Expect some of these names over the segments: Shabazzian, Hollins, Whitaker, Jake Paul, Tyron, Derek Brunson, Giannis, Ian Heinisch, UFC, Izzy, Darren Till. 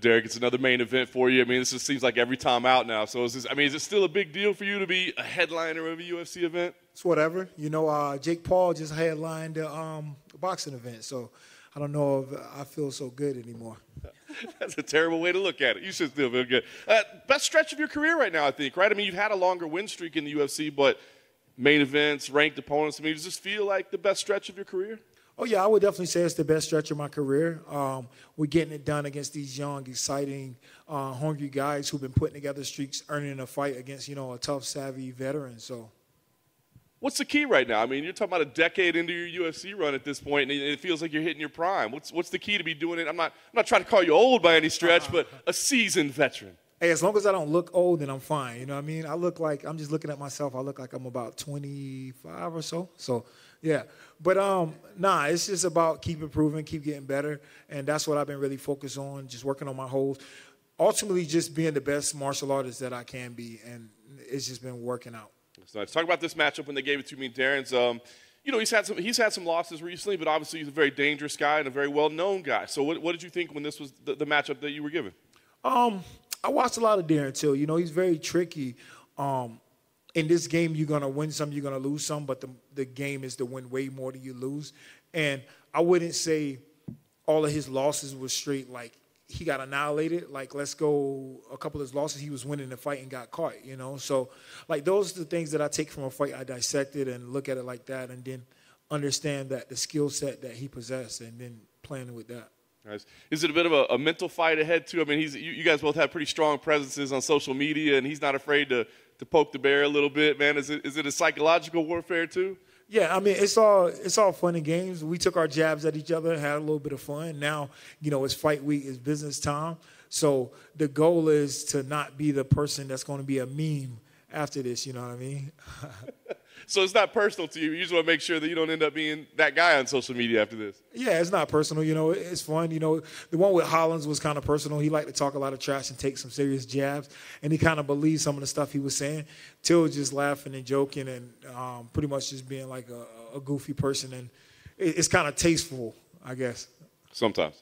Derek, it's another main event for you. I mean, this just seems like every time out now. So, is it still a big deal for you to be a headliner of a UFC event? It's whatever. You know, Jake Paul just headlined a boxing event, so I don't know if I feel so good anymore. That's a terrible way to look at it. You should still feel good. Best stretch of your career right now, I think, right? I mean, you've had a longer win streak in the UFC, but main events, ranked opponents, I mean, does this feel like the best stretch of your career? Oh, yeah, I would definitely say it's the best stretch of my career. We're getting it done against these young, exciting, hungry guys who've been putting together streaks, earning a fight against, you know, a tough, savvy veteran. So, what's the key right now? I mean, you're talking about a decade into your UFC run at this point, and it feels like you're hitting your prime. What's the key to be doing it? I'm not trying to call you old by any stretch, but a seasoned veteran. Hey, as long as I don't look old, then I'm fine. You know what I mean? I look like, I'm just looking at myself, I look like I'm about 25 or so. So, yeah. But, nah, it's just about keep improving, keep getting better. And that's what I've been really focused on, just working on my holds. Ultimately, just being the best martial artist that I can be. And it's just been working out. So let's talk about this matchup when they gave it to me. Darren's, you know, he's had some losses recently, but obviously he's a very dangerous guy and a very well-known guy. So what did you think when this was the matchup that you were given? I watched a lot of Darren Till. You know, he's very tricky. In this game, you're going to win some, you're going to lose some, but the game is to win way more than you lose. And I wouldn't say all of his losses were straight, like, he got annihilated. Like, let's go a couple of his losses. He was winning the fight and got caught, you know. So, like, those are the things that I take from a fight. I dissect it and look at it like that and then understand that the skill set that he possessed and then planning with that. Nice. Is it a bit of a mental fight ahead, too? I mean, you guys both have pretty strong presences on social media, and he's not afraid to poke the bear a little bit, man. Is it a psychological warfare, too? Yeah, I mean, it's all fun and games. We took our jabs at each other, had a little bit of fun. Now, you know, it's fight week, it's business time. So the goal is to not be the person that's going to be a meme after this, you know what I mean? So it's not personal to you. You just want to make sure that you don't end up being that guy on social media after this. Yeah, it's not personal. You know, it's fun. You know, the one with Hollins was kind of personal. He liked to talk a lot of trash and take some serious jabs, and he kind of believed some of the stuff he was saying. Till was just laughing and joking and pretty much just being like a goofy person, and it's kind of tasteful, I guess. Sometimes.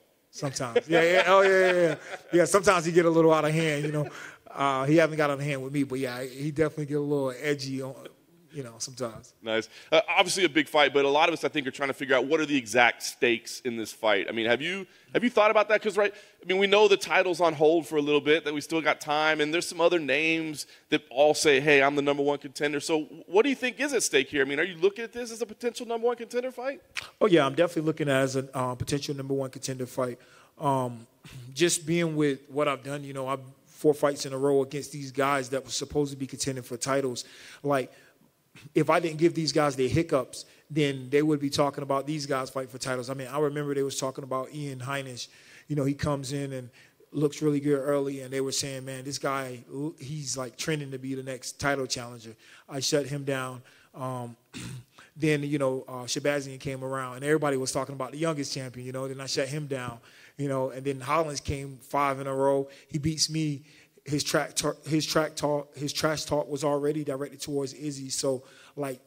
Yeah. Oh, yeah. Yeah, sometimes he get a little out of hand, you know. He haven't got out of hand with me, but, yeah, he definitely get a little edgy on – you know, sometimes. Nice. Obviously a big fight, but a lot of us, I think, are trying to figure out what are the exact stakes in this fight. I mean, have you thought about that? Because, right, I mean, we know the title's on hold for a little bit, that we still got time, and there's some other names that all say, hey, I'm the #1 contender. So what do you think is at stake here? I mean, are you looking at this as a potential #1 contender fight? Oh, yeah, I'm definitely looking at it as a potential #1 contender fight. Just being with what I've done, you know, I've 4 fights in a row against these guys that were supposed to be contending for titles. Like, if I didn't give these guys their hiccups, then they would be talking about these guys fight for titles. I mean, I remember they was talking about Ian Heinisch. You know, he comes in and looks really good early, and they were saying, man, this guy, he's like trending to be the next title challenger. I shut him down. Then, you know, Shabazzian came around, and everybody was talking about the youngest champion, you know. Then I shut him down, you know. And then Hollins came 5 in a row. He beats me. His trash talk was already directed towards Izzy, so like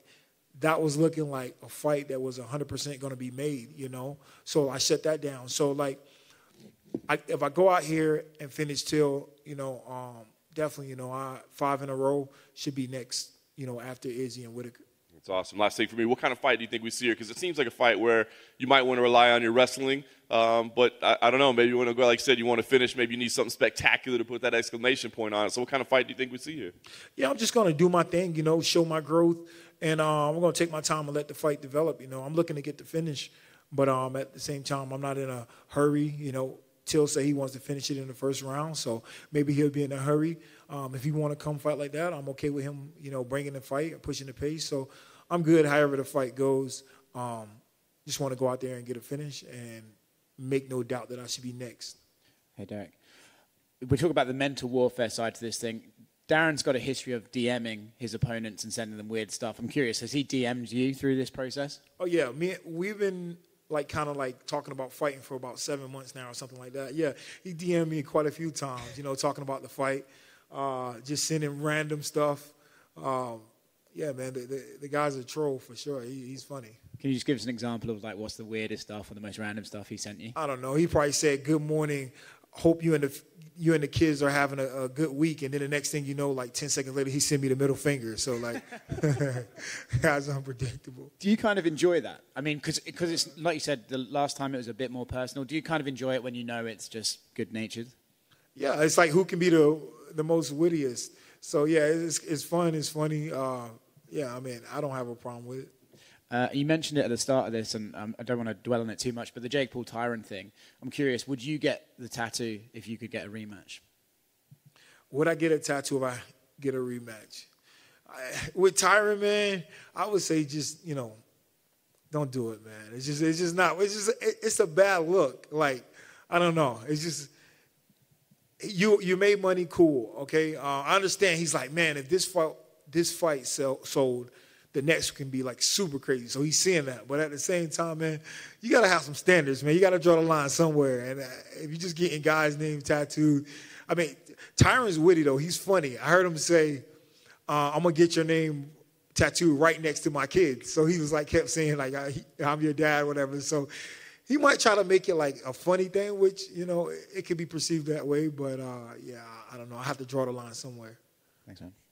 that was looking like a fight that was 100% going to be made, you know. So I shut that down. So like, if I go out here and finish Till, you know, definitely, you know, 5 in a row should be next, you know, after Izzy and Whitaker. That's awesome. Last thing for me, what kind of fight do you think we see here? Because it seems like a fight where you might want to rely on your wrestling, but I don't know. Maybe you want to go, like I said, you want to finish. Maybe you need something spectacular to put that exclamation point on it. So what kind of fight do you think we see here? Yeah, I'm just going to do my thing, you know, show my growth, and I'm going to take my time and let the fight develop. You know, I'm looking to get the finish, but at the same time, I'm not in a hurry, you know. Till say he wants to finish it in the first round, so maybe he'll be in a hurry. If he want to come fight like that, I'm okay with him, you know, bringing the fight, pushing the pace. So I'm good however the fight goes. Just want to go out there and get a finish and make no doubt that I should be next. Hey, Derek. We talk about the mental warfare side to this thing. Darren's got a history of DMing his opponents and sending them weird stuff. I'm curious, has he DM'd you through this process? Oh, yeah. We've been like kind of like talking about fighting for about 7 months now or something like that. Yeah, he DM'd me quite a few times, you know, talking about the fight, just sending random stuff. Yeah, man, the guy's a troll for sure. He's funny. Can you just give us an example of like what's the weirdest stuff or the most random stuff he sent you? I don't know. He probably said, good morning, hope you and the kids are having a good week, and then the next thing you know, like 10 seconds later, he sent me the middle finger. So, like, that's unpredictable. Do you kind of enjoy that? I mean, because it's, like you said, the last time it was a bit more personal. Do you kind of enjoy it when you know it's just good-natured? Yeah, it's like who can be the most wittiest. So, yeah, it's fun, it's funny. Yeah, I mean, I don't have a problem with it. You mentioned it at the start of this, and I don't want to dwell on it too much, but the Jake Paul Tyron thing, I'm curious, would you get the tattoo if you could get a rematch? Would I get a tattoo if I get a rematch? With Tyron, man, I would say just, you know, don't do it, man. It's just not, it's a bad look. Like, I don't know. It's just, you made money, cool, okay? I understand. He's like, man, if this fight sold, the next can be, like, super crazy. So he's seeing that. But at the same time, man, you got to have some standards, man. You got to draw the line somewhere. And if you're just getting guys' names tattooed. I mean, Tyron's witty, though. He's funny. I heard him say, I'm going to get your name tattooed right next to my kids. So he was, like, kept saying, like, I'm your dad, whatever. So he might try to make it, like, a funny thing, which, you know, it could be perceived that way. But, yeah, I don't know. I have to draw the line somewhere. Thanks, man.